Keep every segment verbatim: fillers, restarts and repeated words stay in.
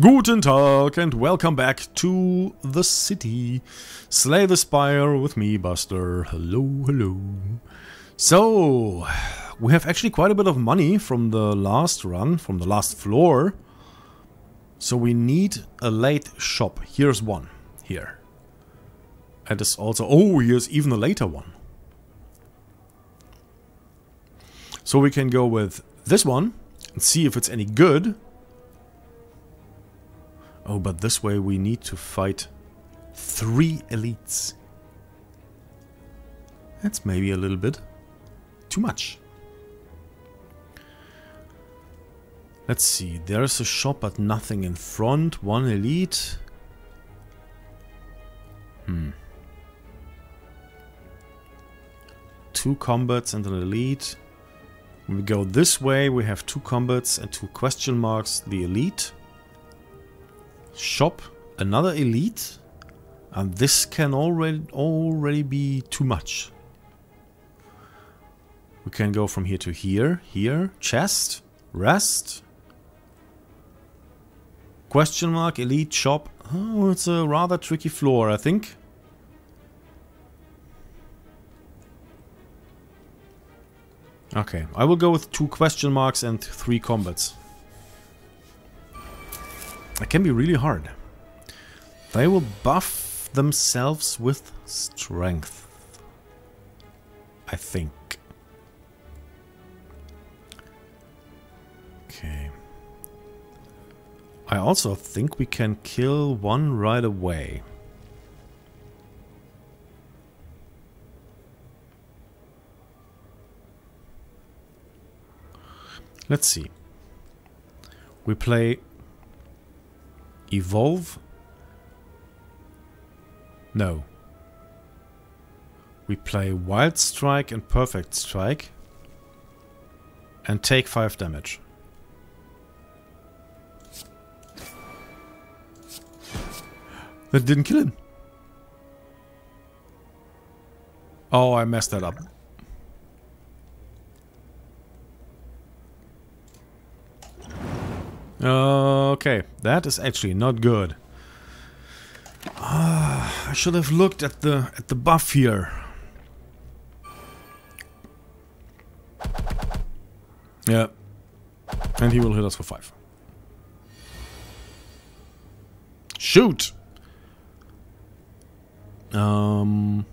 Guten Tag and welcome back to the city. Slay the Spire with me, Buster. Hello, hello. So, we have actually quite a bit of money from the last run, from the last floor. So we need a late shop. Here's one. Here. And it's also... Oh, here's even a later one. So we can go with this one and see if it's any good. Oh, but this way we need to fight three elites. That's maybe a little bit too much. Let's see. There's a shop, but nothing in front. One elite. Hmm. Two combats and an elite. When we go this way, we have two combats and two question marks. The elite. Shop, another elite, and this can already already be too much. We can go from here to here, here, chest, rest, question mark, elite, shop. Oh, it's a rather tricky floor, I think. Okay, I will go with two question marks and three combats. It can be really hard. They will buff themselves with strength, I think. Okay. I also think we can kill one right away. Let's see. We play... Evolve? No. We play Wild Strike and Perfect Strike and take five damage. That didn't kill him. Oh, I messed that up. Okay, that is actually not good. Ah, I should have looked at the at the buff here. Yeah, and he will hit us for five. Shoot. Um.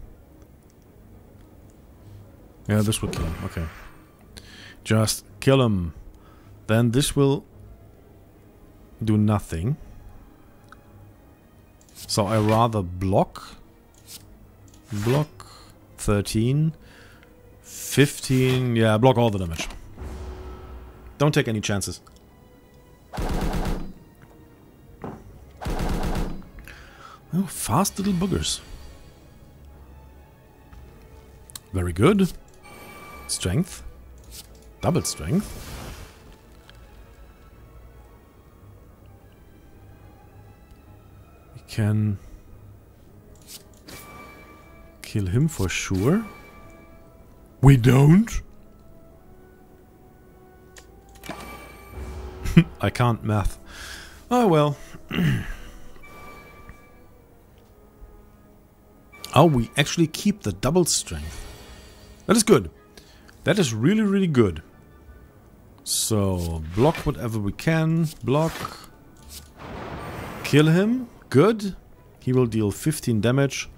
Yeah, this would kill him. Okay, just kill him. Then this will. Do nothing. So I rather block. Block thirteen. fifteen. Yeah, block all the damage. Don't take any chances. Oh, fast little boogers. Very good. Strength. Double strength. Can kill him for sure. We don't. I can't math. Oh well. Oh, we actually keep the double strength. That is good. That is really, really good. So block whatever we can. Block. Kill him. Good. He will deal fifteen damage.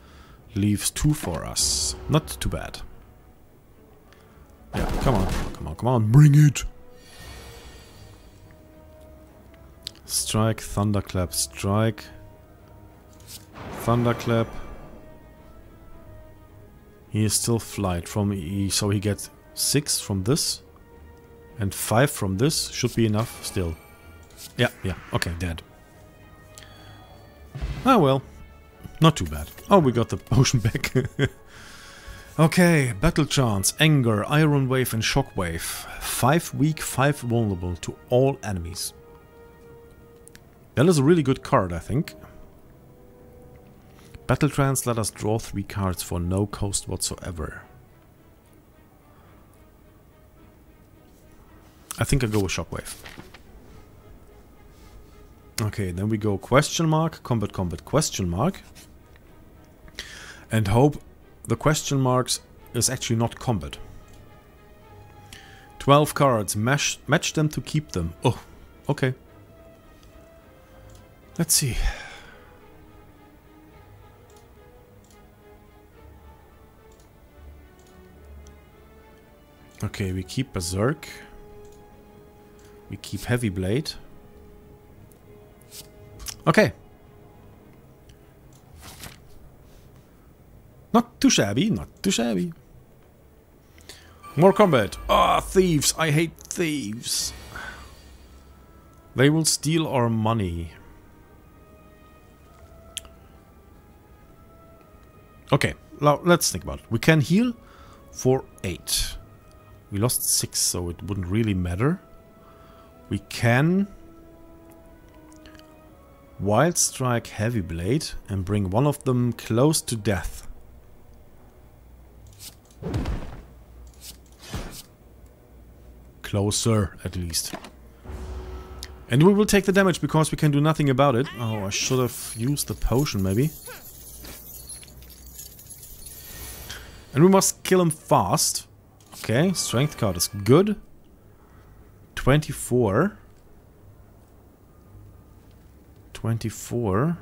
Leaves two for us. Not too bad. Yeah, come on. Come on, come on. Bring it! Strike, Thunderclap, Strike. Thunderclap. He is still flight from E, so he gets six from this. And five from this. Should be enough still. Yeah, yeah. Okay, dead. Ah well, not too bad. Oh, we got the potion back. Okay, Battle Trance, Anger, Iron Wave and Shock Wave. five weak, five vulnerable to all enemies. That is a really good card, I think. Battle Trance let us draw three cards for no cost whatsoever. I think I'll go with Shock Wave. Okay, then we go question mark, combat, combat, question mark. And hope the question marks is actually not combat. twelve cards, mash, match them to keep them. Oh, okay. Let's see. Okay, we keep Berserk. We keep Heavy Blade. Okay. Not too shabby, not too shabby. More combat. Ah, oh, thieves. I hate thieves. They will steal our money. Okay, now let's think about it. We can heal for eight. We lost six, so it wouldn't really matter. We can Wild Strike Heavy Blade and bring one of them close to death. Closer, at least. And we will take the damage because we can do nothing about it. Oh, I should have used the potion, maybe. And we must kill him fast. Okay, strength card is good. twenty-four. twenty-four.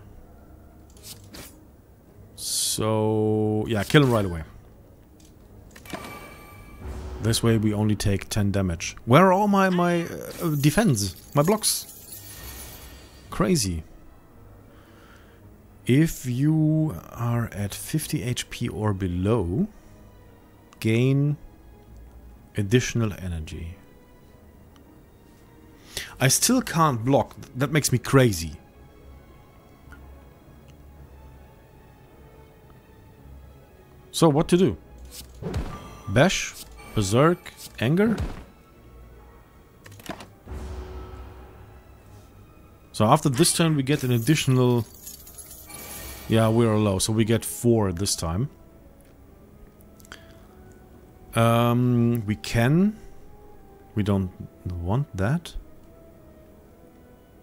So, yeah, kill him right away. This way we only take ten damage. Where are all my, my uh, defense? My blocks? Crazy. If you are at fifty H P or below, gain additional energy. I still can't block. That makes me crazy. So what to do? Bash, Berserk, Anger? So after this turn we get an additional... Yeah, we are low, so we get four this time. Um, we can... We don't want that.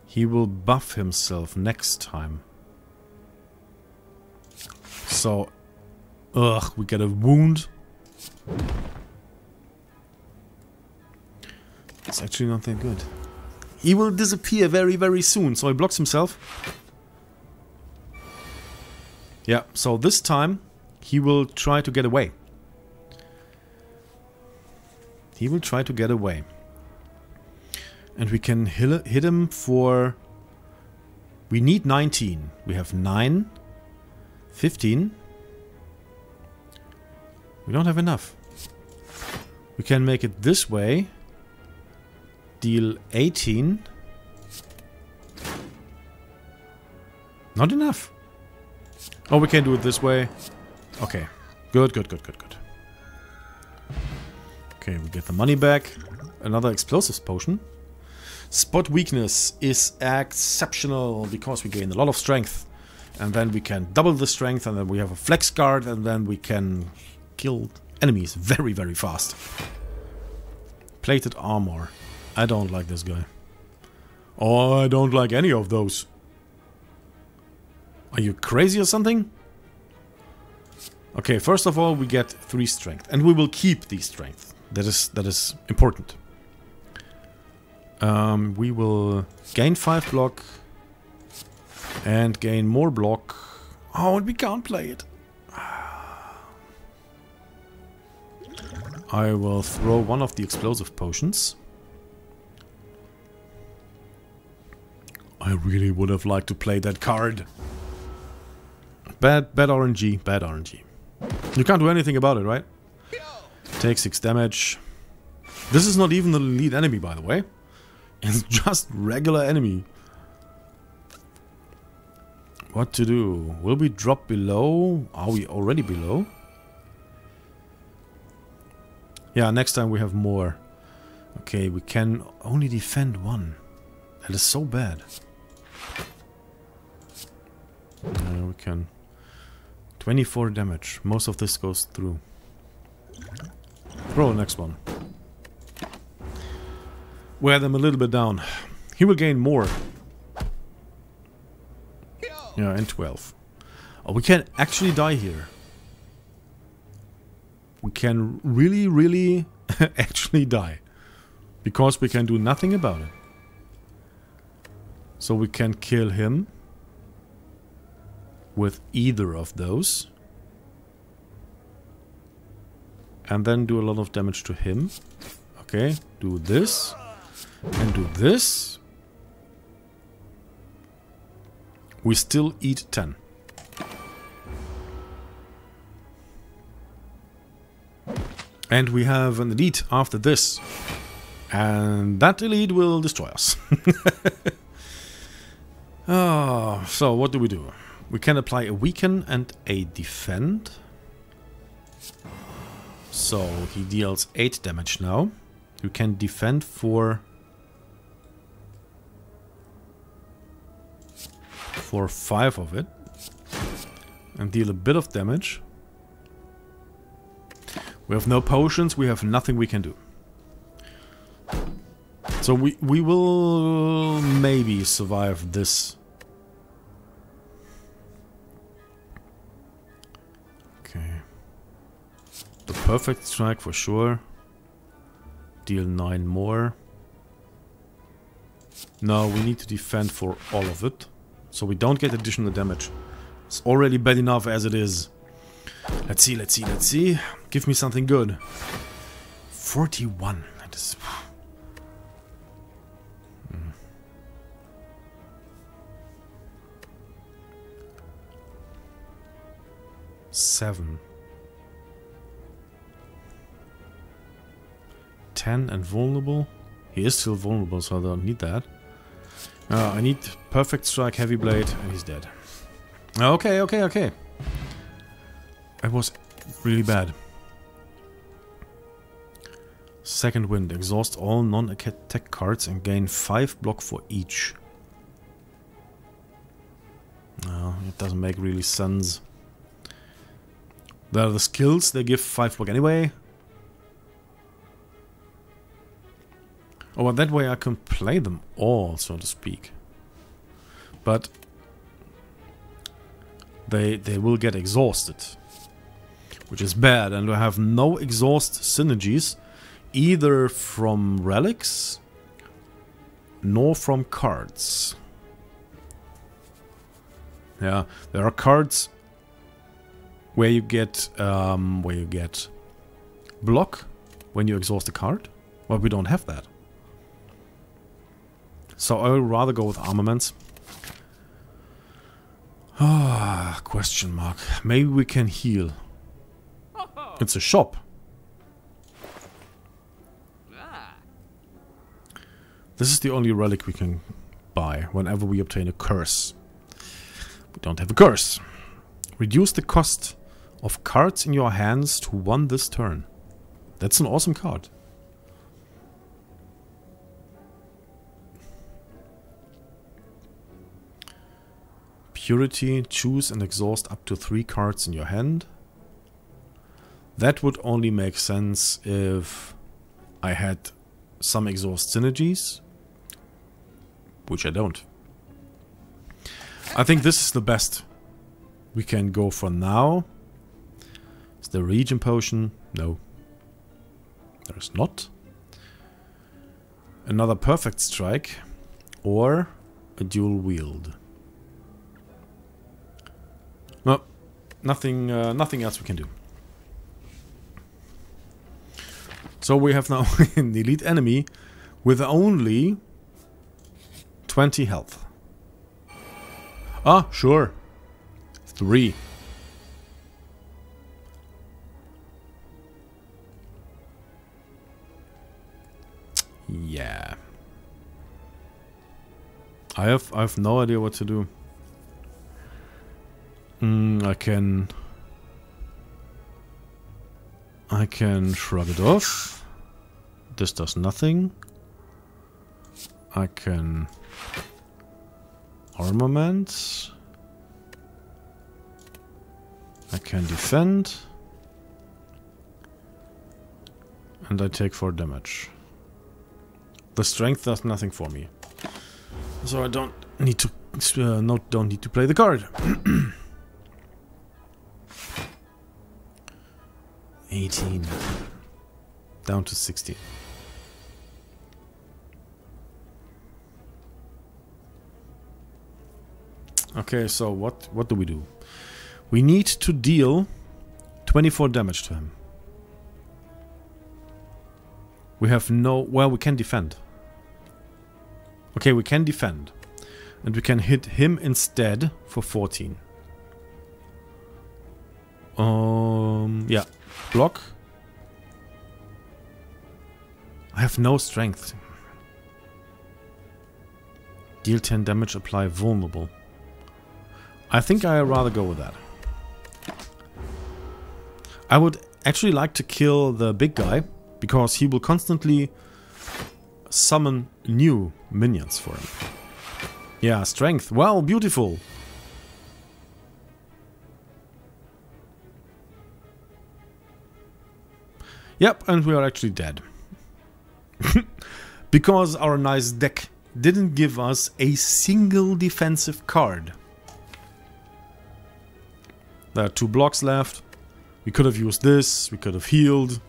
He will buff himself next time. So... Ugh, we get a wound. It's actually not that good. He will disappear very, very soon, so he blocks himself. Yeah, so this time he will try to get away. He will try to get away. And we can hit him for... We need nineteen. We have nine. fifteen. We don't have enough. We can make it this way. Deal eighteen. Not enough. Oh, we can do it this way. Okay. Good, good, good, good, good. Okay, we get the money back. Another explosives potion. Spot weakness is exceptional because we gain a lot of strength. And then we can double the strength, and then we have a flex guard, and then we can kill enemies very, very fast. Plated armor. I don't like this guy. Oh, I don't like any of those. Are you crazy or something? Okay, first of all, we get three strength. And we will keep the strength. That is that is important. Um, we will gain five block. And gain more block. Oh, and we can't play it. I will throw one of the explosive potions. I really would have liked to play that card. Bad, bad R N G, bad R N G. You can't do anything about it, right? Take six damage. This is not even the lead enemy, by the way. It's just regular enemy. What to do? Will we drop below? Are we already below? Yeah, next time we have more. Okay, we can only defend one. That is so bad. Uh, we can... twenty-four damage. Most of this goes through. Roll the next one. Wear them a little bit down. He will gain more. Yeah, and twelve. Oh, we can actually die here. We can really, really actually die. Because we can do nothing about it. So we can kill him with either of those. And then do a lot of damage to him. Okay, do this. And do this. We still eat ten. And we have an elite after this. And that elite will destroy us. Oh, so what do we do? We can apply a weaken and a defend. So he deals eight damage now. You can defend for for five of it and deal a bit of damage. We have no potions, we have nothing we can do. So we, we will maybe survive this. Okay. The perfect strike for sure. Deal nine more. No, we need to defend for all of it. So we don't get additional damage. It's already bad enough as it is. Let's see, let's see, let's see. Give me something good. forty-one. That is... Mm. seven. ten and vulnerable. He is still vulnerable, so I don't need that. Uh, I need perfect strike, heavy blade, and he's dead. Okay, okay, okay. It was really bad. Second wind. Exhaust all non-attack cards and gain five block for each. No, it doesn't make really sense. There are the skills. They give five block anyway. Oh, well, that way I can play them all, so to speak. But they they will get exhausted. Which is bad, and we have no exhaust synergies either from relics nor from cards. Yeah, there are cards where you get um, where you get block when you exhaust a card. Well, we don't have that, so I would rather go with armaments. Ah, question mark. Maybe we can heal. It's a shop. This is the only relic we can buy whenever we obtain a curse. We don't have a curse. Reduce the cost of cards in your hands to one this turn. That's an awesome card. Purity. Choose and exhaust up to three cards in your hand. That would only make sense if I had some exhaust synergies, which I don't. I think this is the best we can go for now. Is there a regen potion? No. There is not. Another perfect strike or a dual wield. No, nothing, uh, nothing else we can do. So we have now an elite enemy with only twenty health. Ah, sure. Three. Yeah. I have I have no idea what to do. Mm, I can. I can shrug it off. This does nothing. I can armament. I can defend. And I take four damage. The strength does nothing for me. So I don't need to uh, no, don't need to play the card. eighteen. Down to sixteen. Okay, so what, what do we do? We need to deal twenty-four damage to him. We have no... Well, we can defend. Okay, we can defend. And we can hit him instead for fourteen. Um, yeah. Block. I have no strength. Deal ten damage, apply vulnerable. I think I'd rather go with that. I would actually like to kill the big guy, because he will constantly summon new minions for him. Yeah, strength. Wow, beautiful. Yep, and we are actually dead. Because our nice deck didn't give us a single defensive card. There are two blocks left. We could have used this. We could have healed.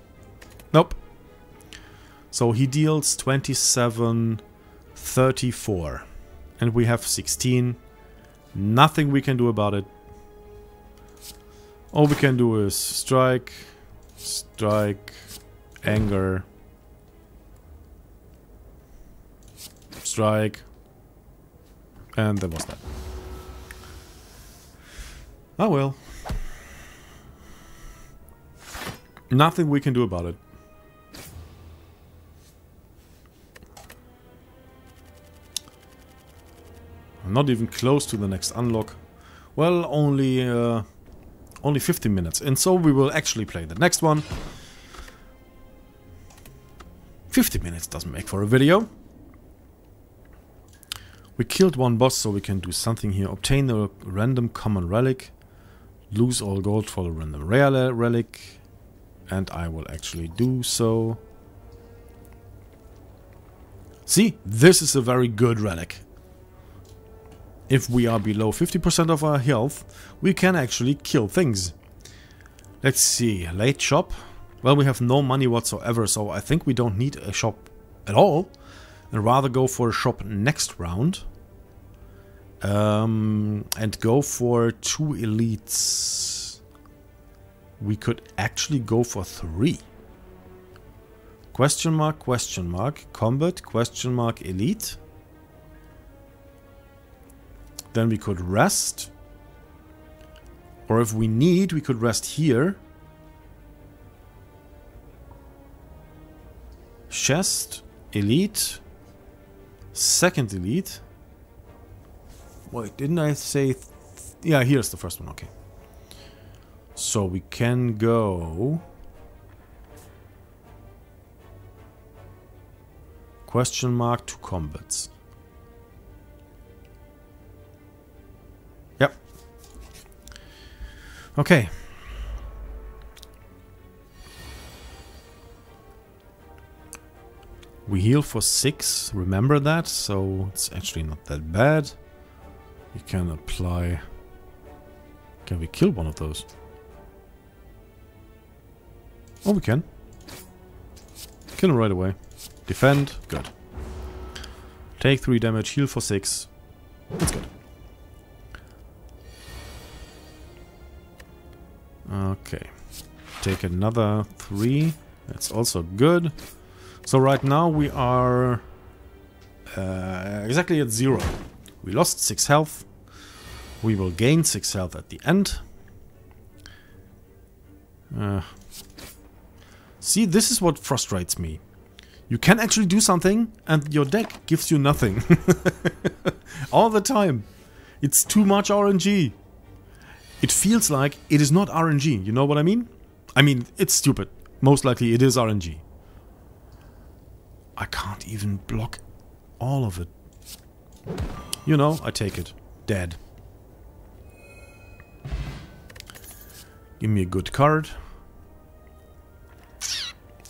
Nope. So he deals twenty-seven, thirty-four. And we have sixteen. Nothing we can do about it. All we can do is strike, strike, anger, strike. And that was that. Oh well. Nothing we can do about it. I'm not even close to the next unlock. Well, only uh, only fifteen minutes, and so we will actually play the next one. fifty minutes doesn't make for a video. We killed one boss, so we can do something here. Obtain a random common relic. Lose all gold for the random rare relic. And I will actually do so. See, this is a very good relic. If we are below fifty percent of our health, we can actually kill things. Let's see, late shop. Well, we have no money whatsoever, so I think we don't need a shop at all. And rather go for a shop next round. Um, and go for two elites. We could actually go for three. Question mark, question mark, combat, question mark, elite. Then we could rest, or if we need, we could rest here. Chest, elite, second elite. Wait, didn't I say... Th yeah, here's the first one, okay. So we can go... Question mark to combats. Yep. Okay. We heal for six, remember that, so it's actually not that bad. We can apply... Can we kill one of those? Oh, we can. Kill him right away. Defend, good. Take three damage, heal for six. That's good. Okay, take another three, that's also good. So right now we are uh, exactly at zero. We lost six health, we will gain six health at the end. Uh, see, this is what frustrates me. You can actually do something and your deck gives you nothing. All the time. It's too much R N G. It feels like it is not R N G, you know what I mean? I mean, it's stupid. Most likely it is R N G. I can't even block all of it. You know, I take it. Dead. Give me a good card.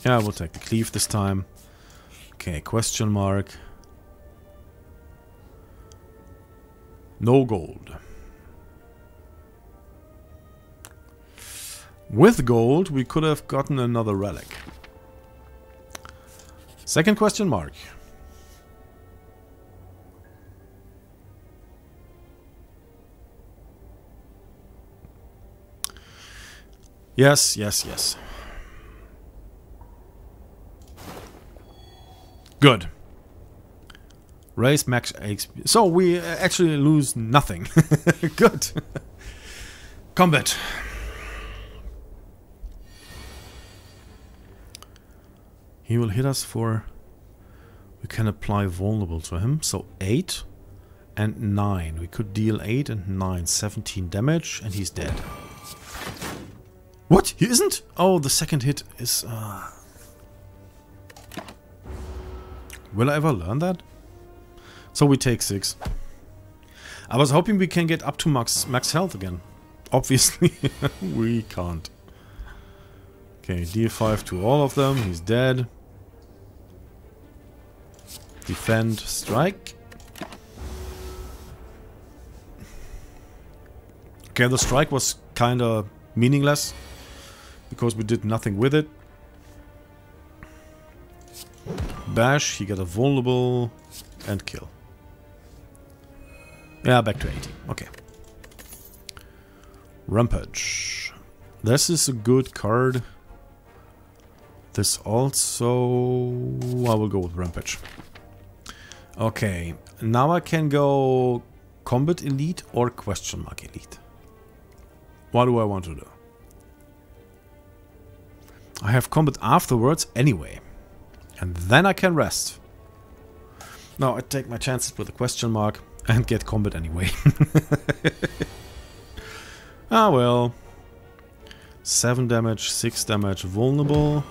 Yeah, we'll take the Cleave this time. Okay, question mark. No gold. With gold, we could have gotten another relic. Second question mark. Yes, yes, yes. Good. Raise max H P. So we actually lose nothing. Good. Combat. He will hit us for... We can apply vulnerable to him. So eight and nine. We could deal eight and nine. seventeen damage and he's dead. What? He isn't? Oh, the second hit is... Uh... Will I ever learn that? So we take six. I was hoping we can get up to max, max health again. Obviously, we can't. Okay, deal five to all of them. He's dead. Defend, strike. Okay, the strike was kind of... meaningless, because we did nothing with it. Bash, he got a vulnerable and kill. Yeah, back to eighty. Okay. Rampage. This is a good card. This also... I will go with Rampage. Okay, now I can go Combat Elite or Question Mark Elite. What do I want to do? I have combat afterwards anyway. And then I can rest. No, I take my chances with a question mark and get combat anyway. Ah well. seven damage, six damage, vulnerable.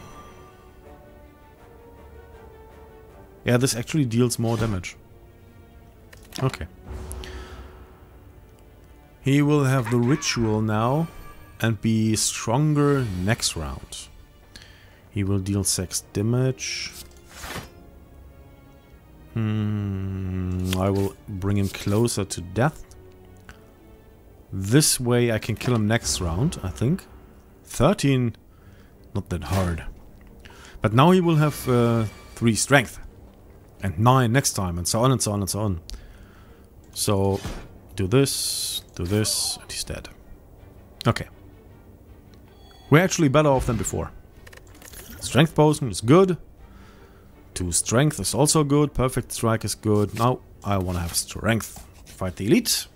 Yeah, this actually deals more damage. Okay. He will have the ritual now and be stronger next round. He will deal six damage. Hmm, I will bring him closer to death. This way I can kill him next round, I think. thirteen, not that hard. But now he will have uh, three strength and nine next time, and so on and so on and so on. So... do this, do this, and he's dead. Okay. We're actually better off than before. Strength potion is good. Two strength is also good. Perfect strike is good. Now I want to have strength. Fight the elite.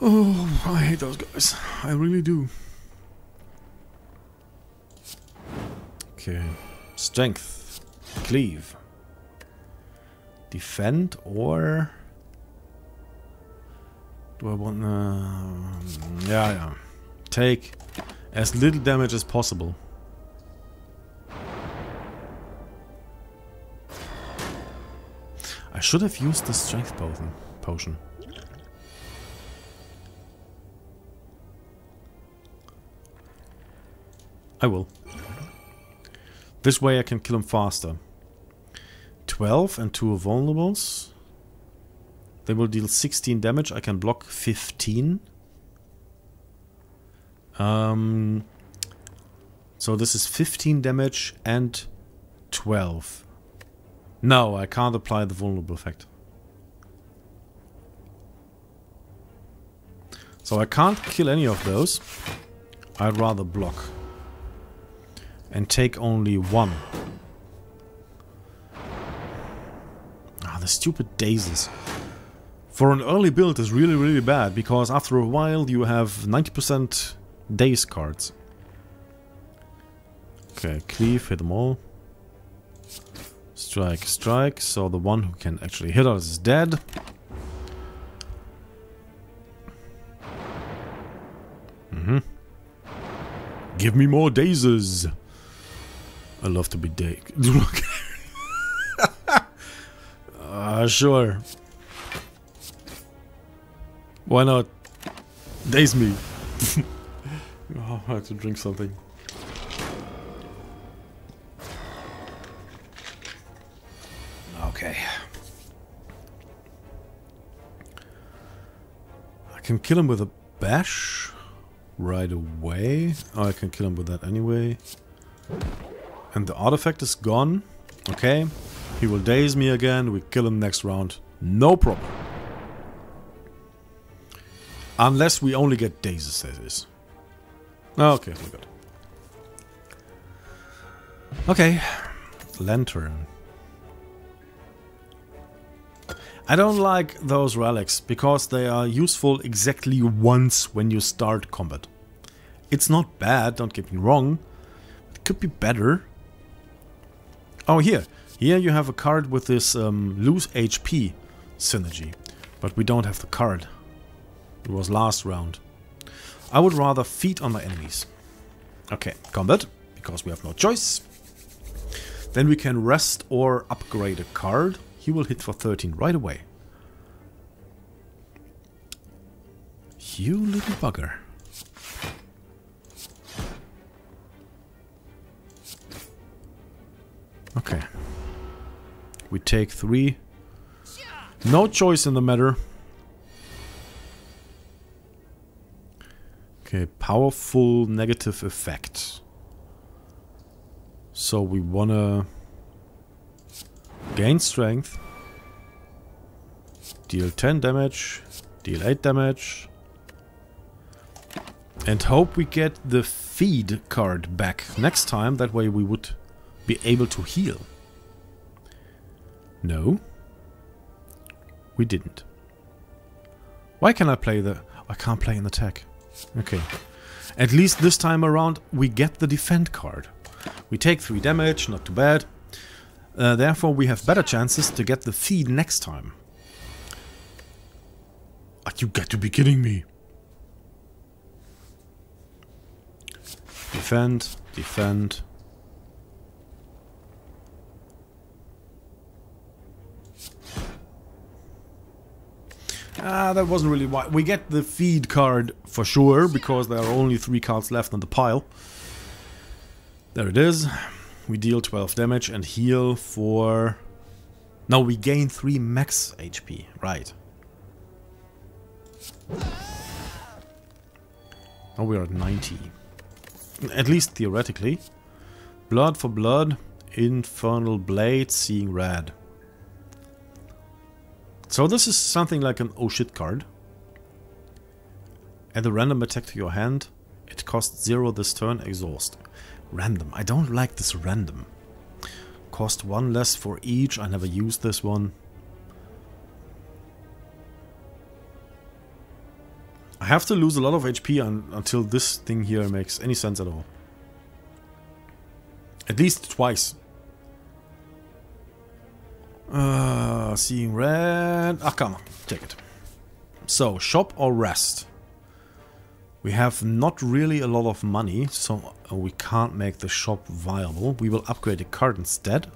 Oh, I hate those guys. I really do. Okay. Strength. Cleave. Defend, or do I want? Uh, yeah, yeah. Take as little damage as possible. I should have used the strength potion. Potion. I will. This way, I can kill him faster. twelve and two vulnerables. They will deal sixteen damage. I can block fifteen. Um, so this is fifteen damage and twelve. No, I can't apply the vulnerable effect. So I can't kill any of those. I'd rather block. And take only one. The stupid dazes. For an early build is really really bad, because after a while you have ninety percent daze cards. Okay, Cleave, hit them all. Strike, strike, so the one who can actually hit us is dead. Mm-hmm. Give me more dazes. I love to be dazed. Uh, sure. Why not? Daze me. Oh, I have to drink something. Okay. can kill him with a bash right away. I can kill him with that anyway. And the artifact is gone. Okay. He will daze me again. We kill him next round. No problem. Unless we only get dazes, that is. Okay, we got it. Okay. Lantern. I don't like those relics because they are useful exactly once when you start combat. It's not bad, don't get me wrong. It could be better. Oh, here. Here you have a card with this um, lose H P synergy. But we don't have the card. It was last round. I would rather feed on my enemies. Okay, combat, because we have no choice. Then we can rest or upgrade a card. He will hit for thirteen right away. You little bugger. Okay. We take three. No choice in the matter. Okay, powerful negative effect. So we wanna gain strength, deal ten damage, deal eight damage, and hope we get the feed card back next time. That way we would be able to heal. No, we didn't. Why can I play the... I can't play an attack. Okay. At least this time around we get the defend card. We take three damage, not too bad. Uh, therefore, we have better chances to get the feed next time. You got to be kidding me. Defend, defend. Ah, that wasn't really why. We get the feed card for sure, because there are only three cards left on the pile. There it is. We deal twelve damage and heal for... No, we gain three max H P. Right. Now we are at ninety. At least theoretically. Blood for blood. Infernal blade. Seeing red. So this is something like an oh shit card. Add a random attack to your hand. It costs zero this turn. Exhaust. Random. I don't like this random. Cost one less for each. I never used this one. I have to lose a lot of H P un until this thing here makes any sense at all. At least twice. Uh, seeing red. Ah, come on. Take it. So, shop or rest? We have not really a lot of money, so we can't make the shop viable. We will upgrade a card instead.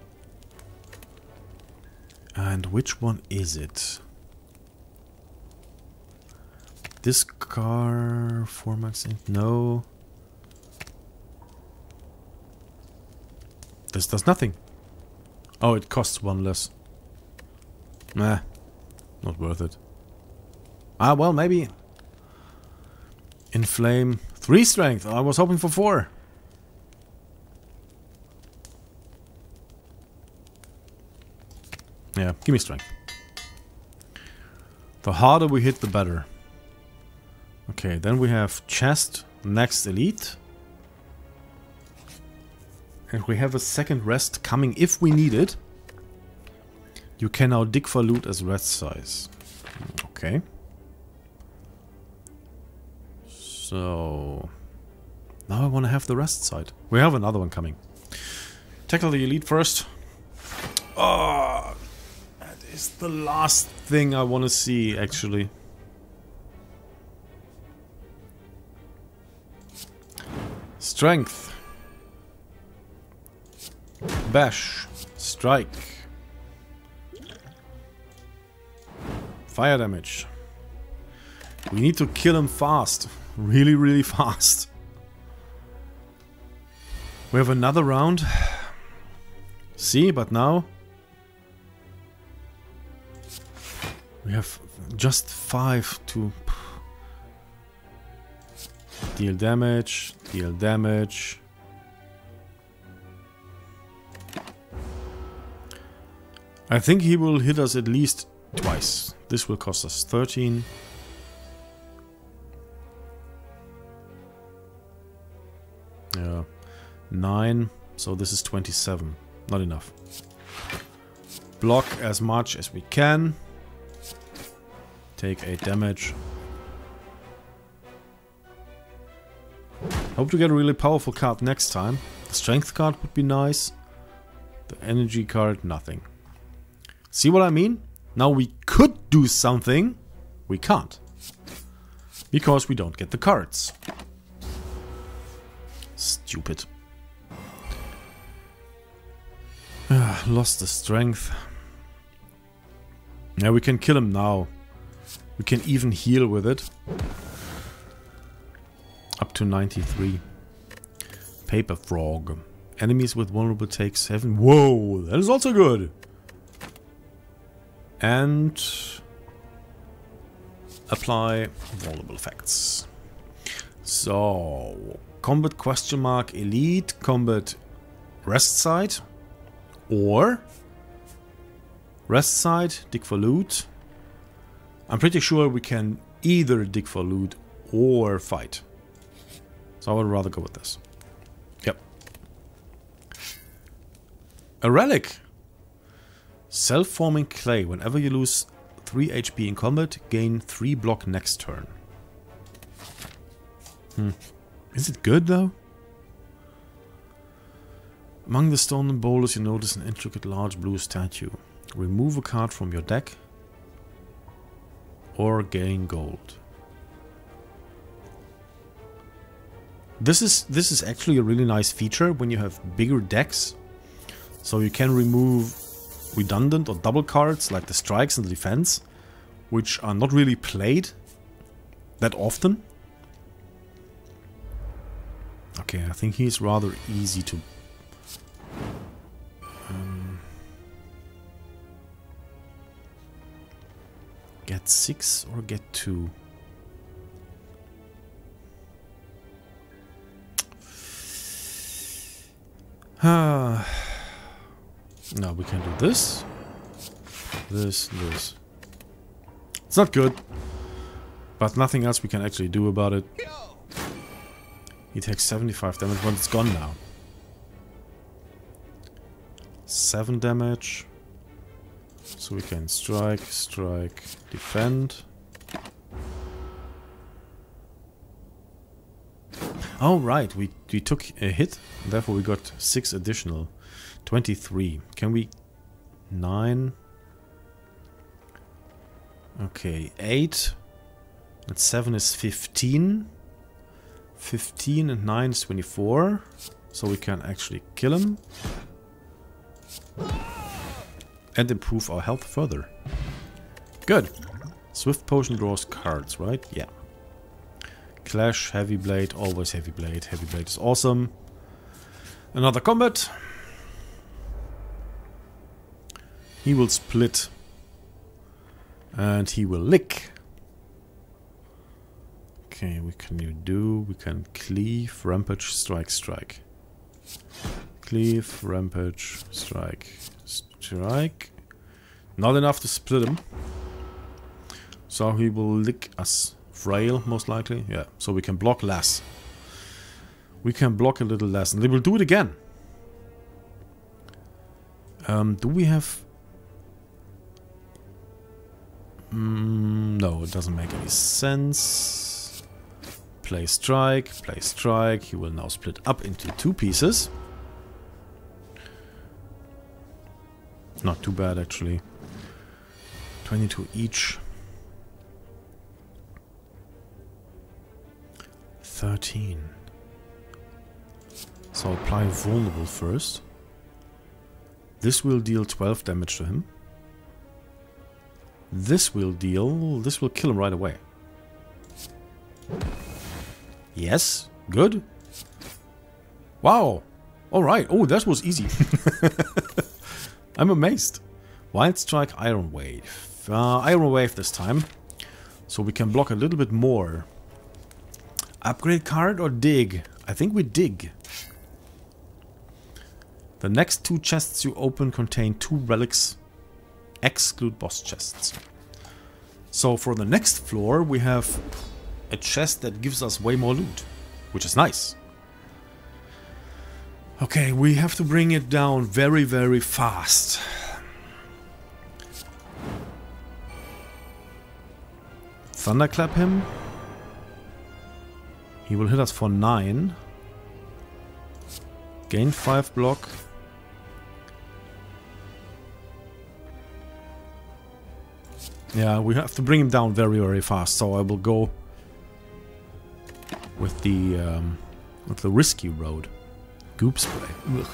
And which one is it? This card... four max... no. This does nothing. Oh, it costs one less. Nah. Not worth it. Ah, well, maybe... Inflame. Three strength. I was hoping for four. Yeah, give me strength. The harder we hit, the better. Okay, then we have chest, next elite. And we have a second rest coming if we need it. You can now dig for loot as rest size. Okay. So, now I want to have the rest side. We have another one coming. Tackle the elite first. Oh, that is the last thing I want to see, actually. Strength. Bash. Strike. Fire damage. We need to kill him fast. Really, really fast. We have another round. See, but now... we have just five to... Deal damage, deal damage. I think he will hit us at least twice. This will cost us thirteen. Yeah, nine. So this is twenty-seven. Not enough. Block as much as we can. Take eight damage. Hope to get a really powerful card next time. The strength card would be nice. The energy card, nothing. See what I mean? Now we could do something. We can't. Because we don't get the cards. Stupid. Lost the strength. Yeah, we can kill him now. We can even heal with it. Up to ninety-three. Paper frog. Enemies with vulnerable take seven. Whoa, that is also good. And apply vulnerable effects. So combat question mark elite, combat rest side, or rest side dig for loot. I'm pretty sure we can either dig for loot or fight. So I would rather go with this. Yep. A relic. Self-forming clay. Whenever you lose three H P in combat, gain three block next turn. Hmm. Is it good though? Among the stone and boulders you notice an intricate large blue statue. Remove a card from your deck or gain gold. This is this is actually a really nice feature when you have bigger decks. So you can remove redundant or double cards like the strikes and the defense, which are not really played that often. Okay, I think he's rather easy to... Um, get six or get two? Ah... Now we can do this, this, this. It's not good, but nothing else we can actually do about it. He takes seventy-five damage when it's gone now. seven damage. So we can strike, strike, defend. Oh right, we, we took a hit, and therefore we got six additional. twenty-three. Can we... nine? Okay, eight. And seven is fifteen. fifteen and nine is twenty-four. So we can actually kill him. And improve our health further. Good. Swift potion draws cards, right? Yeah. Clash, heavy blade. Always heavy blade. Heavy blade is awesome. Another combat. He will split and he will lick. Okay, what can you do? We can cleave, rampage, strike, strike. Cleave, rampage, strike, strike. Not enough to split him. So he will lick us. Frail, most likely. Yeah, so we can block less. We can block a little less and they will do it again. Um, do we have... Mm, no, it doesn't make any sense. Play strike, play strike. He will now split up into two pieces. Not too bad, actually. twenty-two each. thirteen. So apply vulnerable first. This will deal twelve damage to him. This will deal... This will kill him right away. Yes. Good. Wow. Alright. Oh, that was easy. I'm amazed. Wild Strike, Iron Wave. Uh, Iron Wave this time. So we can block a little bit more. Upgrade card or dig? I think we dig. The next two chests you open contain two relics. Exclude boss chests. So for the next floor we have a chest that gives us way more loot, which is nice. Okay, we have to bring it down very, very fast. Thunderclap him. He will hit us for nine. Gain five block. Yeah, we have to bring him down very, very fast. So I will go with the um, with the risky road. Goop's play. Ugh.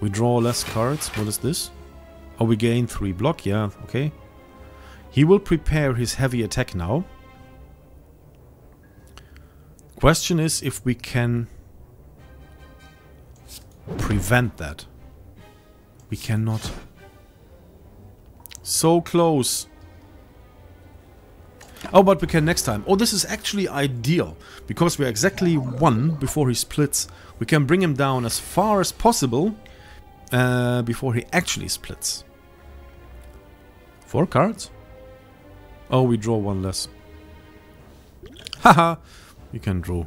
We draw less cards. What is this? Oh, we gain three block. Yeah, okay. He will prepare his heavy attack now. Question is if we can prevent that. We cannot. So close. Oh, but we can next time. Oh, this is actually ideal. Because we're exactly one before he splits. We can bring him down as far as possible uh, before he actually splits. Four cards? Oh, we draw one less. Haha! We can draw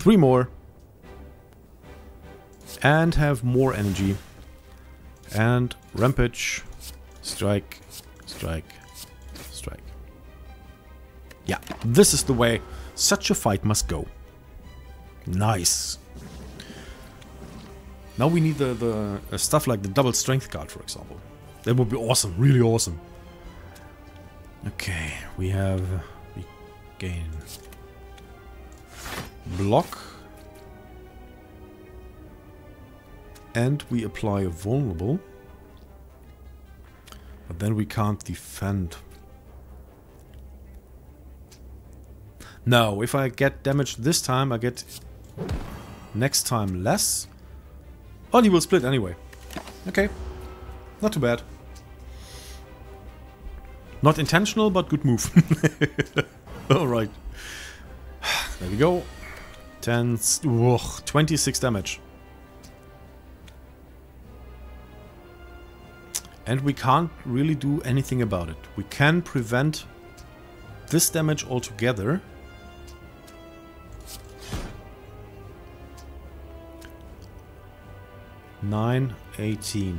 three more. And have more energy. And rampage. Strike. Strike. Strike. Yeah, this is the way such a fight must go. Nice. Now we need the, the uh, stuff like the double strength card, for example. That would be awesome. Really awesome. Okay, we have... we gain... block. And we apply a vulnerable. But then we can't defend. No, if I get damaged this time, I get next time less. Oh, he will split anyway. Okay. Not too bad. Not intentional, but good move. Alright. There we go. ten... Whoa, twenty-six damage. And we can't really do anything about it. We can prevent this damage altogether. nine, eighteen.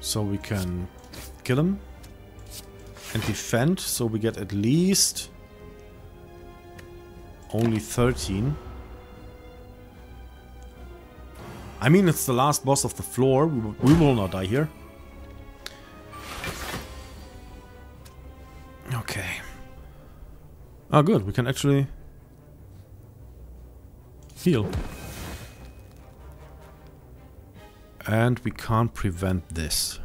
So we can kill him. And defend, so we get at least only thirteen. I mean, it's the last boss of the floor. We will, we will not die here. Okay. Oh, good. We can actually heal. And we can't prevent this.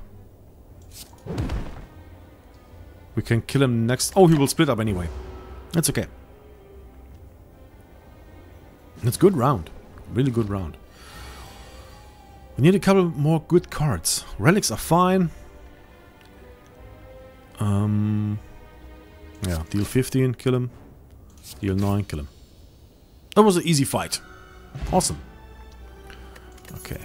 We can kill him next... Oh, he will split up anyway. That's okay. It's good round. Really good round. We need a couple more good cards. Relics are fine. Um, yeah, deal fifteen, kill him. Deal nine, kill him. That was an easy fight. Awesome. Okay.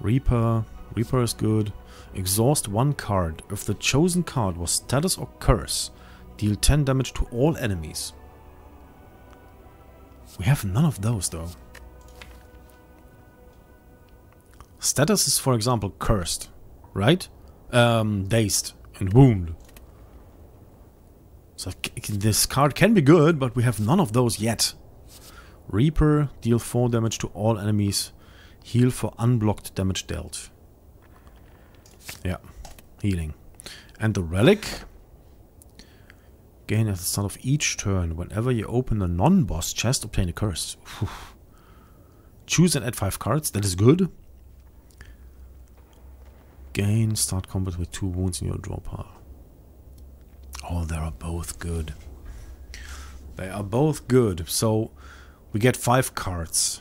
Reaper. Reaper is good. Exhaust one card. If the chosen card was status or curse, deal ten damage to all enemies. We have none of those though. Status is, for example, cursed, right? Um, dazed and wounded. So this card can be good, but we have none of those yet. Reaper, deal four damage to all enemies. Heal for unblocked damage dealt. Yeah, healing. And the relic. Gain at the start of each turn. Whenever you open a non-boss chest, obtain a curse. Whew. Choose and add five cards. That is good. Gain. Start combat with two wounds in your draw pile. Oh, they are both good. They are both good. So we get five cards.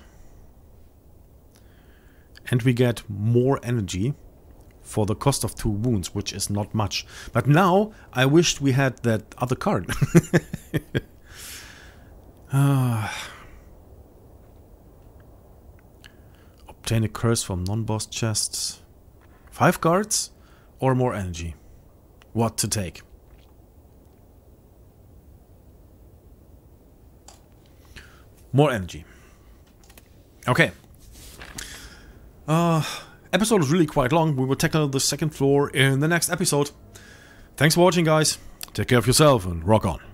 And we get more energy. for the cost of two wounds, which is not much. But now I wished we had that other card. uh. Obtain a curse from non-boss chests. Five cards or more energy. What to take? More energy. Okay. Uh, episode is really quite long. We will tackle the second floor in the next episode. Thanks for watching, guys. Take care of yourself and rock on.